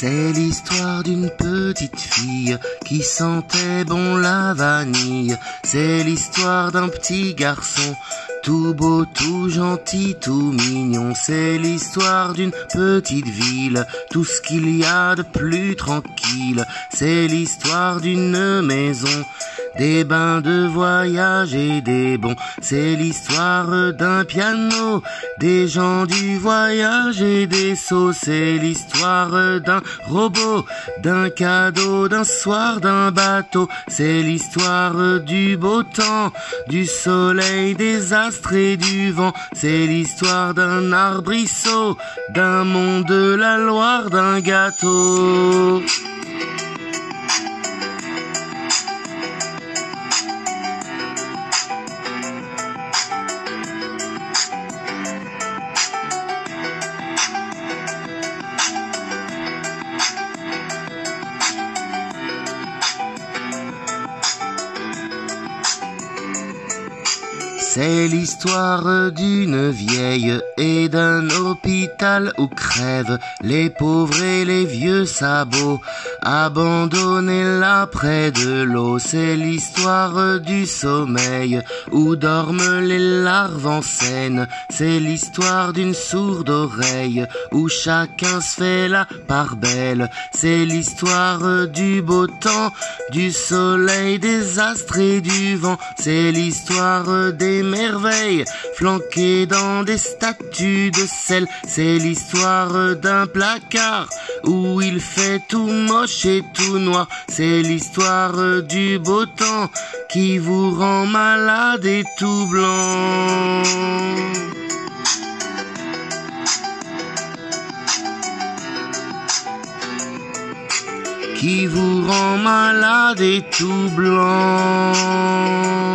C'est l'histoire d'une petite fille qui sentait bon la vanille. C'est l'histoire d'un petit garçon, tout beau, tout gentil, tout mignon. C'est l'histoire d'une petite ville, tout ce qu'il y a de plus tranquille. C'est l'histoire d'une maison, des bains de voyage et des bons. C'est l'histoire d'un piano, des gens du voyage et des sauts. C'est l'histoire d'un robot, d'un cadeau, d'un soir, d'un bateau. C'est l'histoire du beau temps, du soleil, des astres et du vent. C'est l'histoire d'un arbrisseau, d'un monde de la Loire, d'un gâteau. C'est l'histoire d'une vieille et d'un hôpital où crèvent les pauvres et les vieux sabots, abandonnés là près de l'eau. C'est l'histoire du sommeil où dorment les larves en Seine. C'est l'histoire d'une sourde oreille où chacun se fait la part belle. C'est l'histoire du beau temps, du soleil, des astres et du vent. C'est l'histoire des merveilles flanquées dans des statues de sel. C'est l'histoire d'un placard où il fait tout moche et tout noir. C'est l'histoire du beau temps qui vous rend malade et tout blanc. Qui vous rend malade et tout blanc.